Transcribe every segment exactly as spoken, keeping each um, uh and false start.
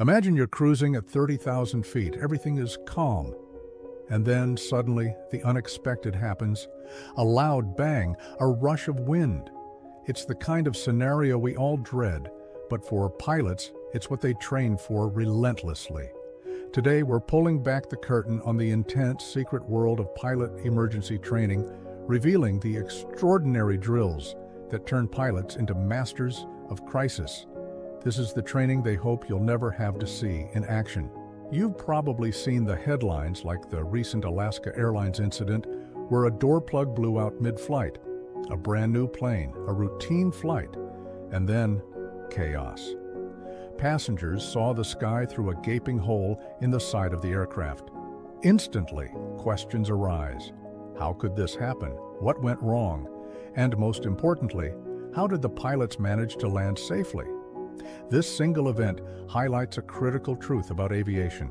Imagine you're cruising at thirty thousand feet, everything is calm. And then suddenly, the unexpected happens. A loud bang, a rush of wind. It's the kind of scenario we all dread, but for pilots, it's what they train for relentlessly. Today, we're pulling back the curtain on the intense secret world of pilot emergency training, revealing the extraordinary drills that turn pilots into masters of crisis. This is the training they hope you'll never have to see in action. You've probably seen the headlines like the recent Alaska Airlines incident where a door plug blew out mid-flight, a brand new plane, a routine flight, and then chaos. Passengers saw the sky through a gaping hole in the side of the aircraft. Instantly, questions arise. How could this happen? What went wrong? And most importantly, how did the pilots manage to land safely? This single event highlights a critical truth about aviation.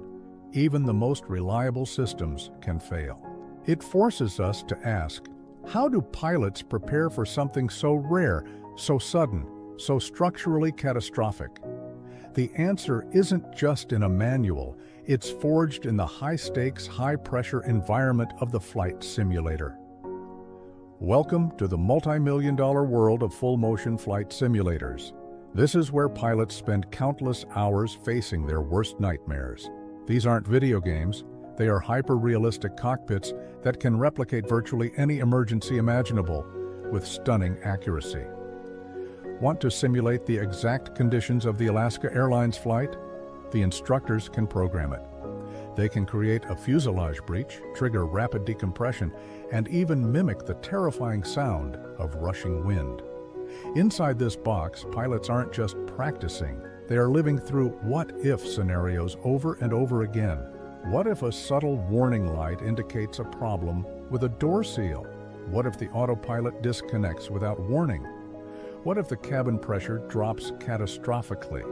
Even the most reliable systems can fail. It forces us to ask, how do pilots prepare for something so rare, so sudden, so structurally catastrophic? The answer isn't just in a manual, it's forged in the high-stakes, high-pressure environment of the flight simulator. Welcome to the multi-million dollar world of full-motion flight simulators. This is where pilots spend countless hours facing their worst nightmares. These aren't video games. They are hyper-realistic cockpits that can replicate virtually any emergency imaginable with stunning accuracy. Want to simulate the exact conditions of the Alaska Airlines flight? The instructors can program it. They can create a fuselage breach, trigger rapid decompression, and even mimic the terrifying sound of rushing wind. Inside this box, pilots aren't just practicing, they are living through what-if scenarios over and over again. What if a subtle warning light indicates a problem with a door seal? What if the autopilot disconnects without warning? What if the cabin pressure drops catastrophically?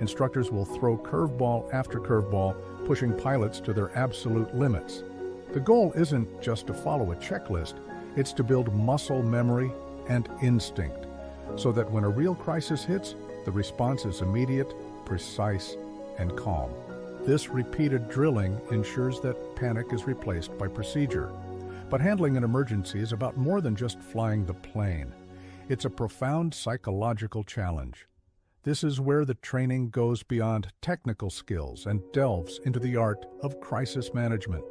Instructors will throw curveball after curveball, pushing pilots to their absolute limits. The goal isn't just to follow a checklist, it's to build muscle memory and instinct, so that when a real crisis hits, the response is immediate, precise, and calm. This repeated drilling ensures that panic is replaced by procedure. But handling an emergency is about more than just flying the plane. It's a profound psychological challenge. This is where the training goes beyond technical skills and delves into the art of crisis management.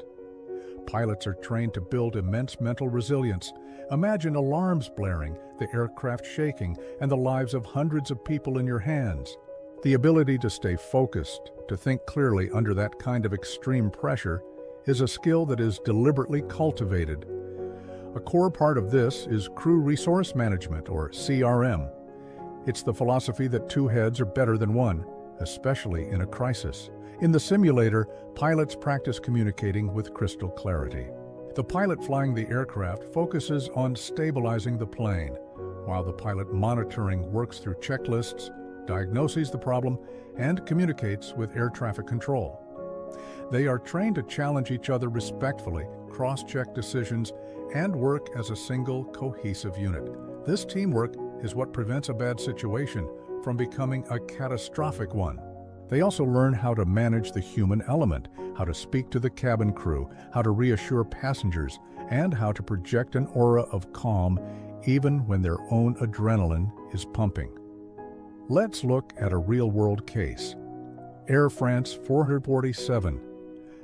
Pilots are trained to build immense mental resilience. Imagine alarms blaring, the aircraft shaking, and the lives of hundreds of people in your hands. The ability to stay focused, to think clearly under that kind of extreme pressure, is a skill that is deliberately cultivated. A core part of this is Crew Resource Management, or C R M. It's the philosophy that two heads are better than one, especially in a crisis. In the simulator, pilots practice communicating with crystal clarity. The pilot flying the aircraft focuses on stabilizing the plane, while the pilot monitoring works through checklists, diagnoses the problem, and communicates with air traffic control. They are trained to challenge each other respectfully, cross-check decisions, and work as a single, cohesive unit. This teamwork is what prevents a bad situation from becoming a catastrophic one. They also learn how to manage the human element, how to speak to the cabin crew, how to reassure passengers, and how to project an aura of calm even when their own adrenaline is pumping. Let's look at a real-world case. Air France four forty-seven.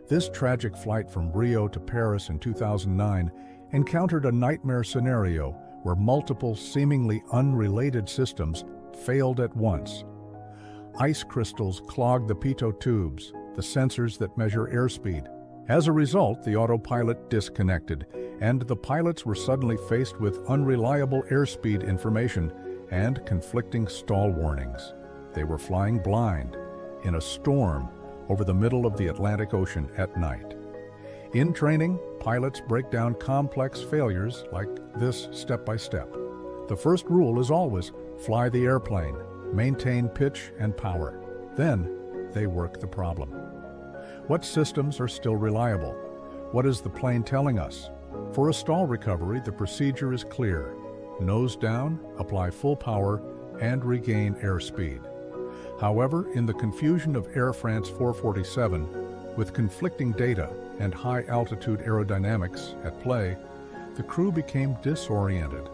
This tragic flight from Rio to Paris in two thousand nine encountered a nightmare scenario where multiple seemingly unrelated systems failed at once. Ice crystals clogged the pitot tubes, the sensors that measure airspeed. As a result, the autopilot disconnected, and the pilots were suddenly faced with unreliable airspeed information and conflicting stall warnings. They were flying blind, in a storm, over the middle of the Atlantic Ocean at night. In training, pilots break down complex failures like this step by step. The first rule is always, fly the airplane. Maintain pitch and power. Then they work the problem. What systems are still reliable? What is the plane telling us? For a stall recovery, the procedure is clear. Nose down, apply full power, and regain airspeed. However, in the confusion of Air France four forty-seven, with conflicting data and high-altitude aerodynamics at play, the crew became disoriented.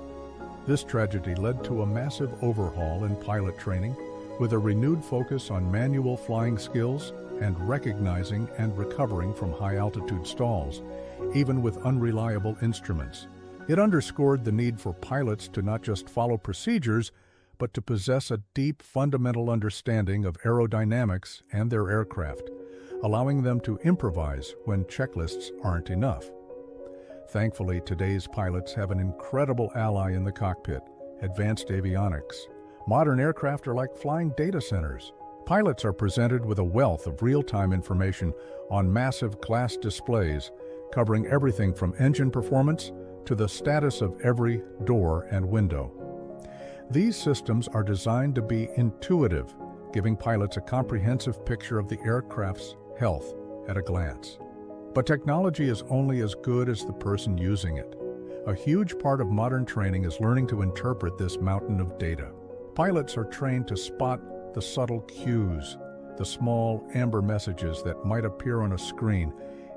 This tragedy led to a massive overhaul in pilot training, with a renewed focus on manual flying skills and recognizing and recovering from high-altitude stalls, even with unreliable instruments. It underscored the need for pilots to not just follow procedures, but to possess a deep, fundamental understanding of aerodynamics and their aircraft, allowing them to improvise when checklists aren't enough. Thankfully, today's pilots have an incredible ally in the cockpit: advanced avionics. Modern aircraft are like flying data centers. Pilots are presented with a wealth of real-time information on massive glass displays, covering everything from engine performance to the status of every door and window. These systems are designed to be intuitive, giving pilots a comprehensive picture of the aircraft's health at a glance. But technology is only as good as the person using it. A huge part of modern training is learning to interpret this mountain of data. Pilots are trained to spot the subtle cues, the small amber messages that might appear on a screen,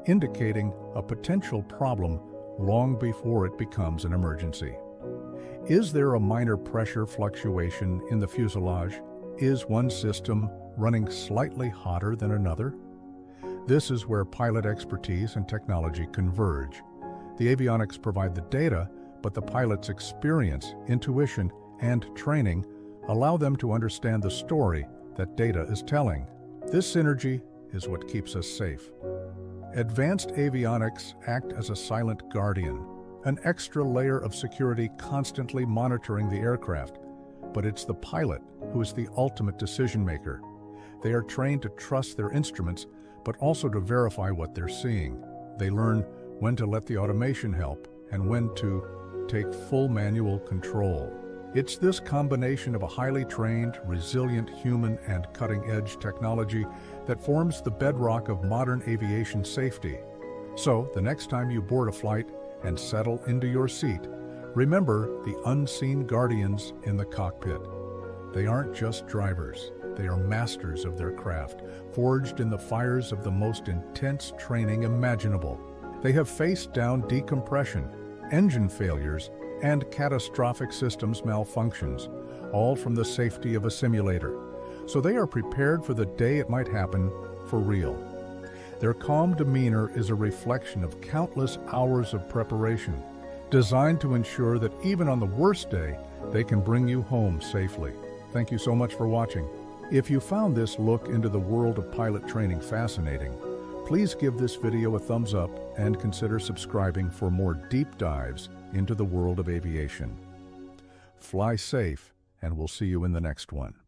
indicating a potential problem long before it becomes an emergency. Is there a minor pressure fluctuation in the fuselage? Is one system running slightly hotter than another? This is where pilot expertise and technology converge. The avionics provide the data, but the pilot's experience, intuition, and training allow them to understand the story that data is telling. This synergy is what keeps us safe. Advanced avionics act as a silent guardian, an extra layer of security constantly monitoring the aircraft. But it's the pilot who is the ultimate decision maker. They are trained to trust their instruments, but also to verify what they're seeing. They learn when to let the automation help and when to take full manual control. It's this combination of a highly trained, resilient human and cutting-edge technology that forms the bedrock of modern aviation safety. So, the next time you board a flight and settle into your seat, remember the unseen guardians in the cockpit. They aren't just drivers. They are masters of their craft, forged in the fires of the most intense training imaginable. They have faced down decompression, engine failures, and catastrophic systems malfunctions, all from the safety of a simulator. So they are prepared for the day it might happen for real. Their calm demeanor is a reflection of countless hours of preparation, designed to ensure that even on the worst day, they can bring you home safely. Thank you so much for watching. If you found this look into the world of pilot training fascinating, please give this video a thumbs up and consider subscribing for more deep dives into the world of aviation. Fly safe, and we'll see you in the next one.